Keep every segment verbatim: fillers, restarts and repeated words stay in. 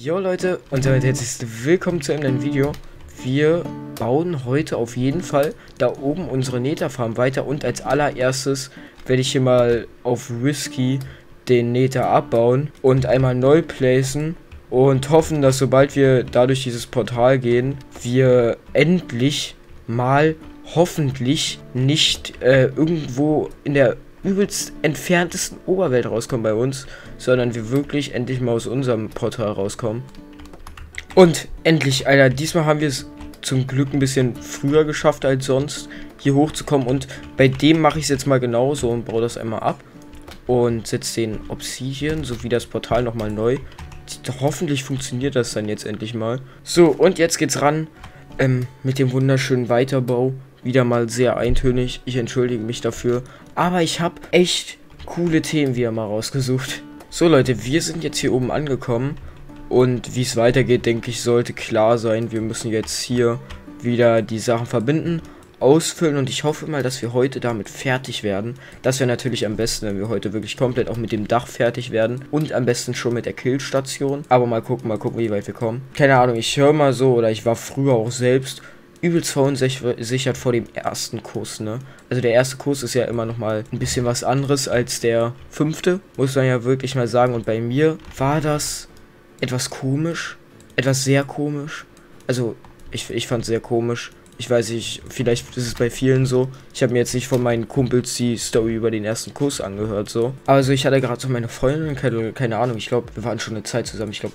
Jo Leute, und damit herzlich willkommen zu einem neuen Video. Wir bauen heute auf jeden Fall da oben unsere Nether-Farm weiter. Und als allererstes werde ich hier mal auf Risky den Nether abbauen und einmal neu placen. Und hoffen, dass sobald wir dadurch dieses Portal gehen, wir endlich mal hoffentlich nicht äh, irgendwo in der übelst entferntesten Oberwelt rauskommen bei uns, sondern wir wirklich endlich mal aus unserem Portal rauskommen. Und endlich, Alter, diesmal haben wir es zum Glück ein bisschen früher geschafft als sonst, hier hochzukommen. Und bei dem mache ich es jetzt mal genauso und baue das einmal ab und setze den Obsidian sowie das Portal nochmal neu. Hoffentlich funktioniert das dann jetzt endlich mal. So, und jetzt geht's ran ähm, mit dem wunderschönen Weiterbau. Wieder mal sehr eintönig. Ich entschuldige mich dafür. Aber ich habe echt coole Themen wieder mal rausgesucht. So Leute, wir sind jetzt hier oben angekommen. Und wie es weitergeht, denke ich, sollte klar sein. Wir müssen jetzt hier wieder die Sachen verbinden, ausfüllen. Und ich hoffe mal, dass wir heute damit fertig werden. Das wäre natürlich am besten, wenn wir heute wirklich komplett auch mit dem Dach fertig werden. Und am besten schon mit der Killstation. Aber mal gucken, mal gucken, wie weit wir kommen. Keine Ahnung, ich höre mal so, oder ich war früher auch selbst übelst verunsichert vor dem ersten Kurs, ne? Also der erste Kurs ist ja immer nochmal ein bisschen was anderes als der fünfte, muss man ja wirklich mal sagen. Und bei mir war das etwas komisch, etwas sehr komisch. Also ich, ich fand es sehr komisch. Ich weiß nicht, vielleicht ist es bei vielen so. Ich habe mir jetzt nicht von meinen Kumpels die Story über den ersten Kurs angehört, so. Also ich hatte gerade so meine Freundin, keine, keine Ahnung, ich glaube, wir waren schon eine Zeit zusammen, ich glaube,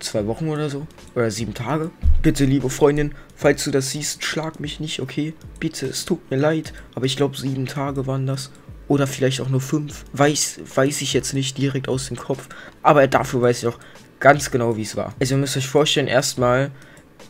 zwei Wochen oder so. Oder sieben Tage. Bitte, liebe Freundin, falls du das siehst, schlag mich nicht, okay? Bitte, es tut mir leid. Aber ich glaube, sieben Tage waren das. Oder vielleicht auch nur fünf. Weiß, weiß ich jetzt nicht direkt aus dem Kopf. Aber dafür weiß ich auch ganz genau, wie es war. Also ihr müsst euch vorstellen, erstmal,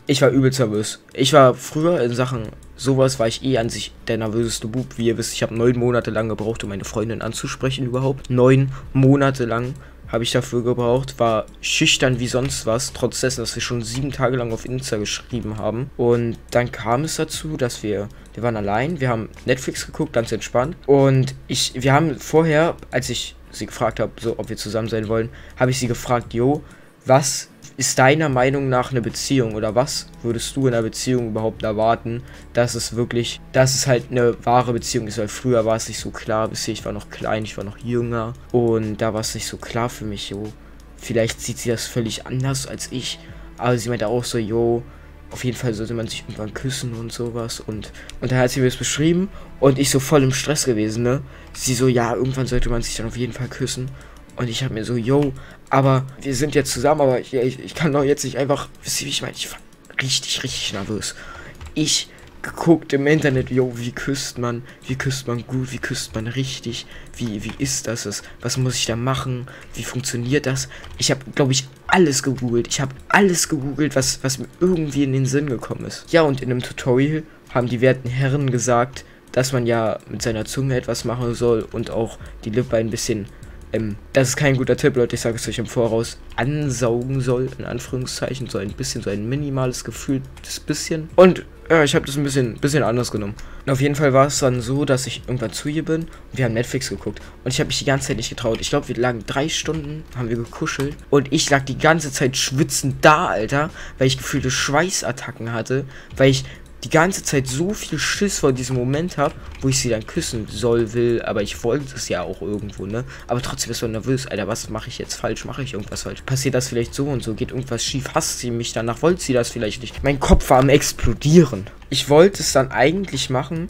ich war übelst nervös. Ich war früher in Sachen sowas, war ich eh an sich der nervöseste Bub. Wie ihr wisst, ich habe neun Monate lang gebraucht, um meine Freundin anzusprechen überhaupt. Neun Monate lang habe ich dafür gebraucht, war schüchtern wie sonst was, trotz dessen, dass wir schon sieben Tage lang auf Insta geschrieben haben. Und dann kam es dazu, dass wir, wir waren allein, wir haben Netflix geguckt, ganz entspannt. Und ich, wir haben vorher, als ich sie gefragt habe, so, ob wir zusammen sein wollen, habe ich sie gefragt, jo, was ist deiner Meinung nach eine Beziehung, oder was würdest du in einer Beziehung überhaupt erwarten, dass es wirklich, dass es halt eine wahre Beziehung ist, weil früher war es nicht so klar, bis hier, ich war noch klein, ich war noch jünger und da war es nicht so klar für mich, jo, vielleicht sieht sie das völlig anders als ich, aber sie meinte auch so, jo, auf jeden Fall sollte man sich irgendwann küssen und sowas und, und dann hat sie mir das beschrieben und ich so voll im Stress gewesen, ne, sie so, ja, irgendwann sollte man sich dann auf jeden Fall küssen. Und ich habe mir so, yo, aber wir sind jetzt zusammen, aber ich, ich, ich kann doch jetzt nicht einfach, wisst ihr, wie ich meine, ich war richtig, richtig nervös. Ich geguckt im Internet, yo, wie küsst man, wie küsst man gut, wie küsst man richtig, wie, wie ist das, das, was muss ich da machen, wie funktioniert das? Ich habe, glaube ich, alles gegoogelt, ich habe alles gegoogelt, was, was mir irgendwie in den Sinn gekommen ist. Ja, und in einem Tutorial haben die werten Herren gesagt, dass man ja mit seiner Zunge etwas machen soll und auch die Lippe ein bisschen, Ähm, das ist kein guter Tipp, Leute, ich sage es euch im Voraus, ansaugen soll, in Anführungszeichen, so ein bisschen, so ein minimales Gefühl, das bisschen. Und ja, ich habe das ein bisschen, bisschen anders genommen. Und auf jeden Fall war es dann so, dass ich irgendwann zu ihr bin und wir haben Netflix geguckt. Und ich habe mich die ganze Zeit nicht getraut. Ich glaube, wir lagen drei Stunden, haben wir gekuschelt. Und ich lag die ganze Zeit schwitzend da, Alter, weil ich gefühlte Schweißattacken hatte, weil ich die ganze Zeit so viel Schiss vor diesem Moment habe, wo ich sie dann küssen soll, will, aber ich wollte das ja auch irgendwo, ne? Aber trotzdem ist man nervös, Alter, was mache ich jetzt falsch? Mache ich irgendwas falsch? Passiert das vielleicht so und so? Geht irgendwas schief? Hasst sie mich danach? Wollt sie das vielleicht nicht? Mein Kopf war am Explodieren. Ich wollte es dann eigentlich machen,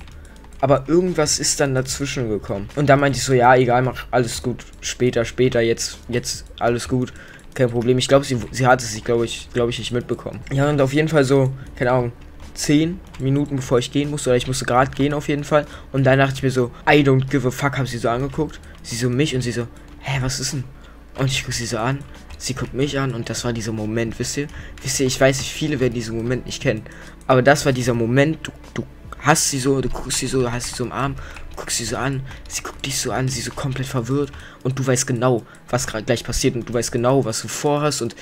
aber irgendwas ist dann dazwischen gekommen. Und dann meinte ich so, ja, egal, mach alles gut. Später, später, jetzt, jetzt, alles gut. Kein Problem. Ich glaube, sie, sie hat es, glaube ich, glaube ich, nicht mitbekommen. Ja, und auf jeden Fall so, keine Ahnung, zehn Minuten bevor ich gehen musste, oder ich musste gerade gehen auf jeden Fall. Und dann dachte ich mir so, I don't give a fuck, hab sie so angeguckt. Sie so mich und sie so, hä, was ist denn? Und ich gucke sie so an, sie guckt mich an und das war dieser Moment, wisst ihr? Wisst ihr, ich weiß nicht, viele werden diesen Moment nicht kennen. Aber das war dieser Moment, du, du hast sie so, du guckst sie so, hast sie so im Arm, guckst sie so an, sie guckt dich so an, sie so komplett verwirrt. Und du weißt genau, was gerade gleich passiert und du weißt genau, was du vorhast und,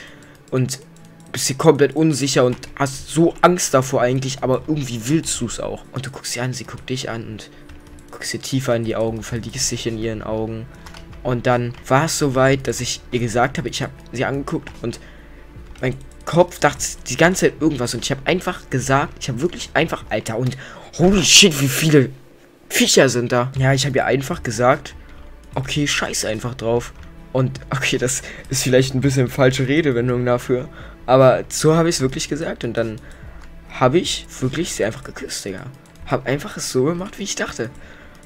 und bist hier komplett unsicher und hast so Angst davor eigentlich, aber irgendwie willst du es auch. Und du guckst sie an, sie guckt dich an und guckst ihr tiefer in die Augen, verliebst dich in ihren Augen. Und dann war es soweit, dass ich ihr gesagt habe, ich habe sie angeguckt und Mein Kopf dachte die ganze Zeit irgendwas und ich habe einfach gesagt, ich habe wirklich einfach, Alter, und holy shit, wie viele Viecher sind da. Ja, ich habe ihr einfach gesagt, okay, scheiß einfach drauf. Und okay, das ist vielleicht ein bisschen falsche Redewendung dafür, aber so habe ich es wirklich gesagt und dann habe ich wirklich sie einfach geküsst, Digga. Habe einfach es so gemacht, wie ich dachte.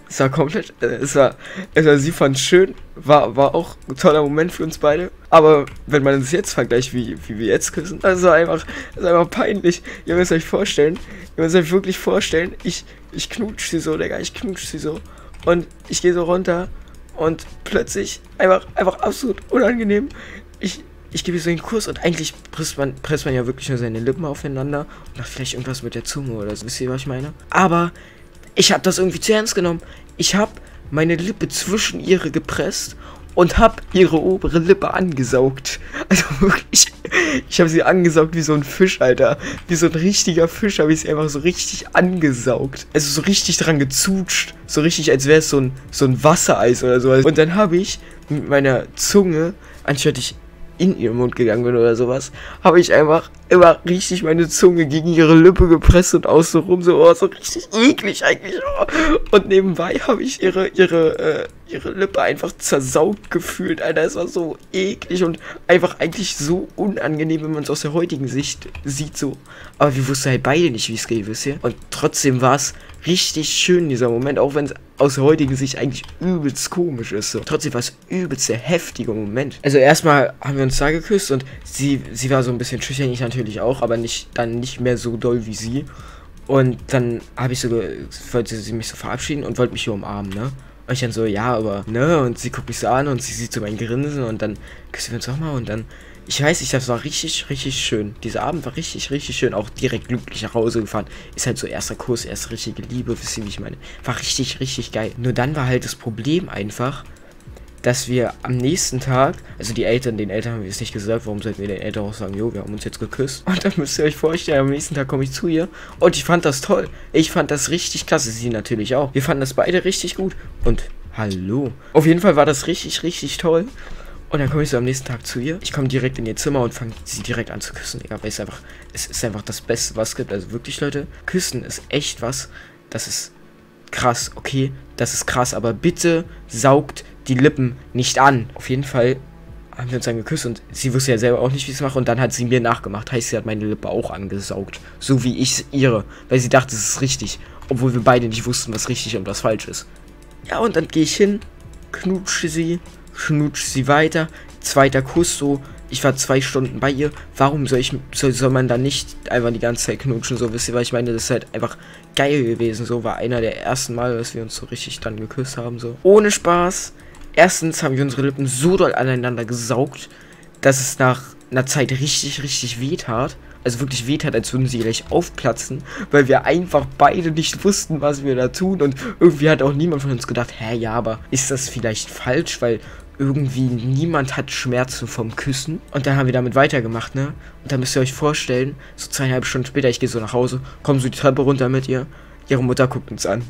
Es war komplett, äh, es war, es war, sie fand es schön, war, war auch ein toller Moment für uns beide. Aber wenn man es jetzt vergleicht, wie, wie wir jetzt küssen, das war einfach, das war einfach peinlich. Ihr müsst euch vorstellen, ihr müsst euch wirklich vorstellen, ich, ich knutsch sie so, Digga, ich knutsch sie so. Und ich gehe so runter und plötzlich, einfach, einfach absolut unangenehm, ich, ich gebe ihr so einen Kuss und eigentlich presst man, presst man ja wirklich nur seine Lippen aufeinander und macht vielleicht irgendwas mit der Zunge oder so, wisst ihr, was ich meine? Aber ich habe das irgendwie zu ernst genommen. Ich habe meine Lippe zwischen ihre gepresst und habe ihre obere Lippe angesaugt. Also wirklich, ich habe sie angesaugt wie so ein Fisch, Alter. Wie so ein richtiger Fisch habe ich sie einfach so richtig angesaugt. Also so richtig dran gezutscht. So richtig, als wäre es so ein, so ein Wassereis oder sowas. Und dann habe ich mit meiner Zunge, anstatt ich in ihren Mund gegangen bin oder sowas, habe ich einfach immer richtig meine Zunge gegen ihre Lippe gepresst und außen rum so, oh, so richtig eklig eigentlich. Oh. Und nebenbei habe ich ihre, ihre, äh, ihre Lippe einfach zersaugt gefühlt, Alter. Es war so eklig und einfach eigentlich so unangenehm, wenn man es aus der heutigen Sicht sieht so. Aber wir wussten halt beide nicht, wie es geht, wisst ihr? Und trotzdem war es richtig schön, dieser Moment, auch wenn es aus der heutigen Sicht eigentlich übelst komisch ist. So. Trotzdem war es übelst der heftige Moment. Also erstmal haben wir uns da geküsst und sie, sie war so ein bisschen schüchtern, ich natürlich auch, aber nicht dann nicht mehr so doll wie sie. Und dann habe ich so, wollte sie mich so verabschieden und wollte mich hier umarmen, ne? Und ich dann so, ja, aber, ne? Und sie guckt mich so an und sie sieht so mein Grinsen und dann küssen wir uns nochmal und dann, ich weiß nicht, das war richtig, richtig schön. Dieser Abend war richtig, richtig schön. Auch direkt glücklich nach Hause gefahren. Ist halt so erster Kurs, erste richtige Liebe, wisst ihr, wie ich meine. War richtig, richtig geil. Nur dann war halt das Problem einfach, dass wir am nächsten Tag, also die Eltern, den Eltern haben wir es nicht gesagt, warum sollten wir den Eltern auch sagen, jo, wir haben uns jetzt geküsst. Und dann müsst ihr euch vorstellen, am nächsten Tag komme ich zu ihr und ich fand das toll. Ich fand das richtig klasse, sie natürlich auch. Wir fanden das beide richtig gut und hallo. Auf jeden Fall war das richtig, richtig toll. Und dann komme ich so am nächsten Tag zu ihr. Ich komme direkt in ihr Zimmer und fange sie direkt an zu küssen. Digga, weil es einfach, es ist einfach das Beste, was es gibt. Also wirklich, Leute, küssen ist echt was. Das ist krass, okay? Das ist krass, aber bitte saugt die Lippen nicht an. Auf jeden Fall haben wir uns dann geküsst und sie wusste ja selber auch nicht, wie ich es mache. Und dann hat sie mir nachgemacht. Heißt, sie hat meine Lippe auch angesaugt. So wie ich ihre. Weil sie dachte, es ist richtig. Obwohl wir beide nicht wussten, was richtig und was falsch ist. Ja, und dann gehe ich hin, knutsche sie. Knutscht sie weiter, zweiter Kuss so, ich war zwei Stunden bei ihr, warum soll ich, soll, soll man da nicht einfach die ganze Zeit knutschen, so, wisst ihr, weil ich meine, das ist halt einfach geil gewesen, so, war einer der ersten Male, dass wir uns so richtig dann geküsst haben, so, ohne Spaß, erstens haben wir unsere Lippen so doll aneinander gesaugt, dass es nach einer Zeit richtig, richtig weh tat, also wirklich weht hat, als würden sie gleich aufplatzen, weil wir einfach beide nicht wussten, was wir da tun und irgendwie hat auch niemand von uns gedacht, hä, ja, aber ist das vielleicht falsch, weil irgendwie niemand hat Schmerzen vom Küssen und dann haben wir damit weitergemacht, ne, und dann müsst ihr euch vorstellen, so zweieinhalb Stunden später, ich gehe so nach Hause, komm so die Treppe runter mit ihr, ihre Mutter guckt uns an,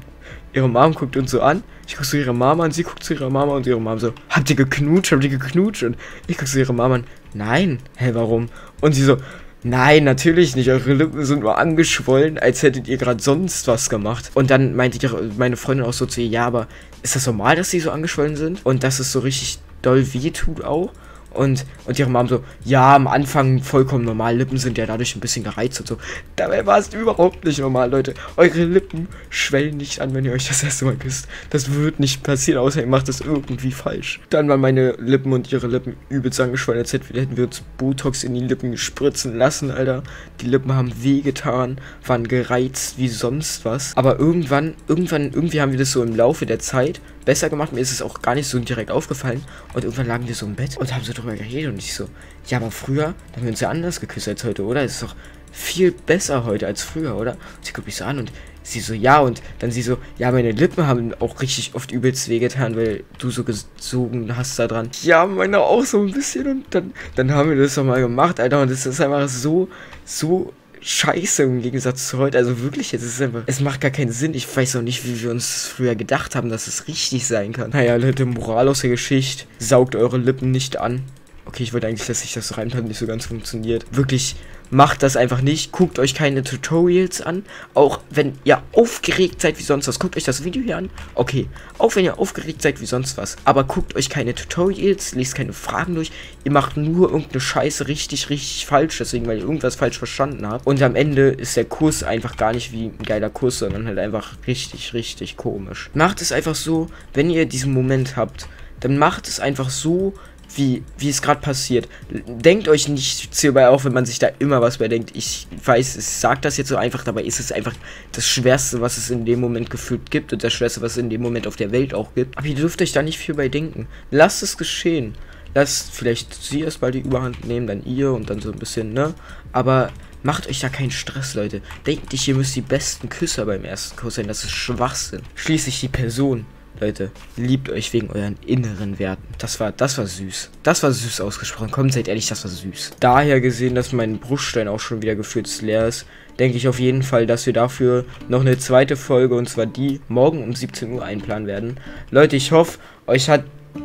ihre Mom guckt uns so an, ich guck zu ihrer Mama an, sie guckt zu ihrer Mama und ihre Mom so, habt ihr geknutscht, habt ihr geknutscht und ich guck zu ihrer Mama an, nein, hä, warum, und sie so, nein, natürlich nicht. Eure Lippen sind nur angeschwollen, als hättet ihr gerade sonst was gemacht. Und dann meinte ich, meine Freundin auch so zu ihr, ja, aber ist das normal, dass sie so angeschwollen sind? Und dass es so richtig doll weh tut auch? Und, und ihre Mom so, ja, am Anfang vollkommen normal, Lippen sind ja dadurch ein bisschen gereizt und so. Dabei war es überhaupt nicht normal, Leute. Eure Lippen schwellen nicht an, wenn ihr euch das erste Mal küsst. Das wird nicht passieren, außer ihr macht das irgendwie falsch. Dann waren meine Lippen und ihre Lippen übelst angeschwollen, als hätten wir uns Botox in die Lippen spritzen lassen, Alter. Die Lippen haben wehgetan, waren gereizt wie sonst was. Aber irgendwann, irgendwann, irgendwie haben wir das so im Laufe der Zeit besser gemacht. Mir ist es auch gar nicht so direkt aufgefallen. Und irgendwann lagen wir so im Bett und haben so drüber geredet. Und ich so, ja, aber früher haben wir uns ja anders geküsst als heute, oder? Es ist doch viel besser heute als früher, oder? Und sie guckt mich so an und sie so, ja. Und dann sie so, ja, meine Lippen haben auch richtig oft übelst wehgetan, weil du so gezogen hast da dran. Ja, meine auch so ein bisschen. Und dann, dann haben wir das nochmal gemacht, Alter. Und es ist einfach so, so scheiße im Gegensatz zu heute, also wirklich, jetzt ist es einfach, es macht gar keinen Sinn, ich weiß auch nicht, wie wir uns früher gedacht haben, dass es richtig sein kann. Naja, Leute, Moral aus der Geschichte, saugt eure Lippen nicht an, Okay, ich wollte eigentlich, dass sich das reinplant, nicht so ganz funktioniert. Wirklich, macht das einfach nicht. Guckt euch keine Tutorials an. Auch wenn ihr aufgeregt seid wie sonst was. Guckt euch das Video hier an. Okay, auch wenn ihr aufgeregt seid wie sonst was. Aber guckt euch keine Tutorials, lest keine Fragen durch. Ihr macht nur irgendeine Scheiße richtig, richtig falsch. Deswegen, weil ihr irgendwas falsch verstanden habt. Und am Ende ist der Kurs einfach gar nicht wie ein geiler Kurs, sondern halt einfach richtig, richtig komisch. Macht es einfach so, wenn ihr diesen Moment habt, dann macht es einfach so, Wie, wie es gerade passiert. Denkt euch nicht hierbei auf, wenn man sich da immer was bei denkt. Ich weiß, ich sage das jetzt so einfach, dabei ist es einfach das Schwerste, was es in dem Moment gefühlt gibt und das Schwerste, was es in dem Moment auf der Welt auch gibt. Aber ihr dürft euch da nicht viel bei denken. Lasst es geschehen. Lasst vielleicht sie erst mal die Überhand nehmen, dann ihr und dann so ein bisschen, ne? Aber macht euch da keinen Stress, Leute. Denkt nicht, ihr müsst die besten Küsser beim ersten Kuss sein. Das ist Schwachsinn. Schließlich die Person. Leute, liebt euch wegen euren inneren Werten. Das war, das war süß. Das war süß ausgesprochen. Kommt, seid ehrlich, das war süß. Daher gesehen, dass mein Bruststein auch schon wieder gefühlt leer ist, denke ich auf jeden Fall, dass wir dafür noch eine zweite Folge, und zwar die, morgen um siebzehn Uhr einplanen werden. Leute, ich hoffe, euch hat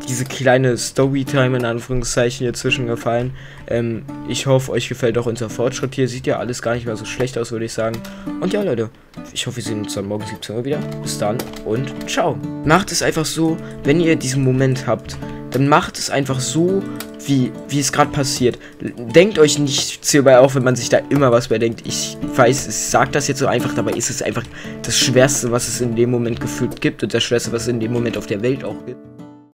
diese kleine Storytime in Anführungszeichen hier zwischen gefallen. Ähm, ich hoffe, euch gefällt auch unser Fortschritt hier. Sieht ja alles gar nicht mehr so schlecht aus, würde ich sagen. Und ja, Leute, ich hoffe, wir sehen uns dann morgen siebzehn Uhr wieder. Bis dann und ciao. Macht es einfach so, wenn ihr diesen Moment habt, dann macht es einfach so, wie, wie es gerade passiert. Denkt euch nicht hierbei auf, wenn man sich da immer was bei denkt. Ich weiß, ich sage das jetzt so einfach, dabei ist es einfach das Schwerste, was es in dem Moment gefühlt gibt und das Schwerste, was es in dem Moment auf der Welt auch gibt.